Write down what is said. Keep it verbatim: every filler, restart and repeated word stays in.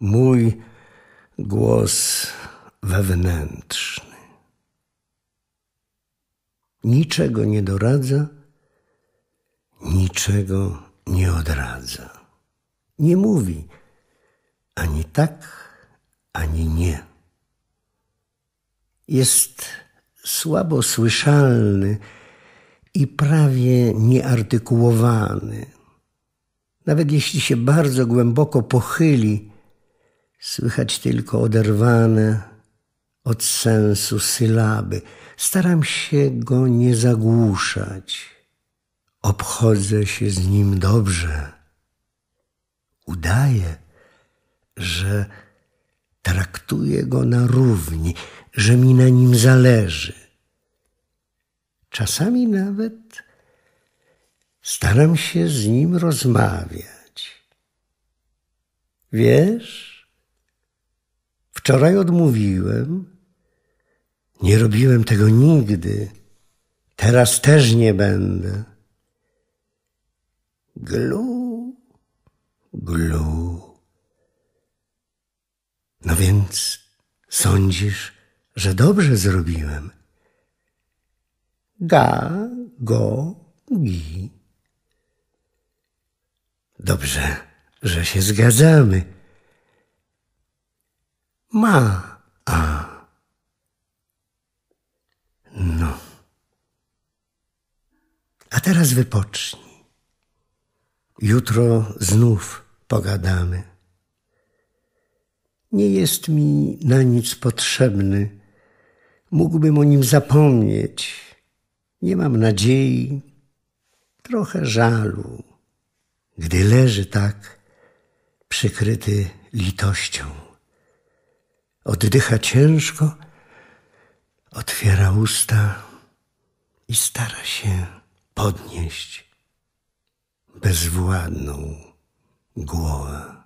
mój głos wewnętrzny. Niczego nie doradza, niczego nie odradza. Nie mówi ani tak, ani nie. Jest słabo słyszalny i prawie nieartykułowany. Nawet jeśli się bardzo głęboko pochyli, słychać tylko oderwane od sensu sylaby. Staram się go nie zagłuszać. Obchodzę się z nim dobrze. Udaję, że traktuję go na równi, że mi na nim zależy. Czasami nawet staram się z nim rozmawiać. Wiesz, wczoraj odmówiłem, nie robiłem tego nigdy, teraz też nie będę. Glu, glu. No więc sądzisz, że dobrze zrobiłem? Ga, go, gi. Dobrze, że się zgadzamy. Ma, a. No. A teraz wypocznij. Jutro znów pogadamy. Nie jest mi na nic potrzebny. Mógłbym o nim zapomnieć. Nie mam nadziei, trochę żalu, gdy leży tak przykryty litością. Oddycha ciężko, otwiera usta i stara się podnieść bezwładną głowę.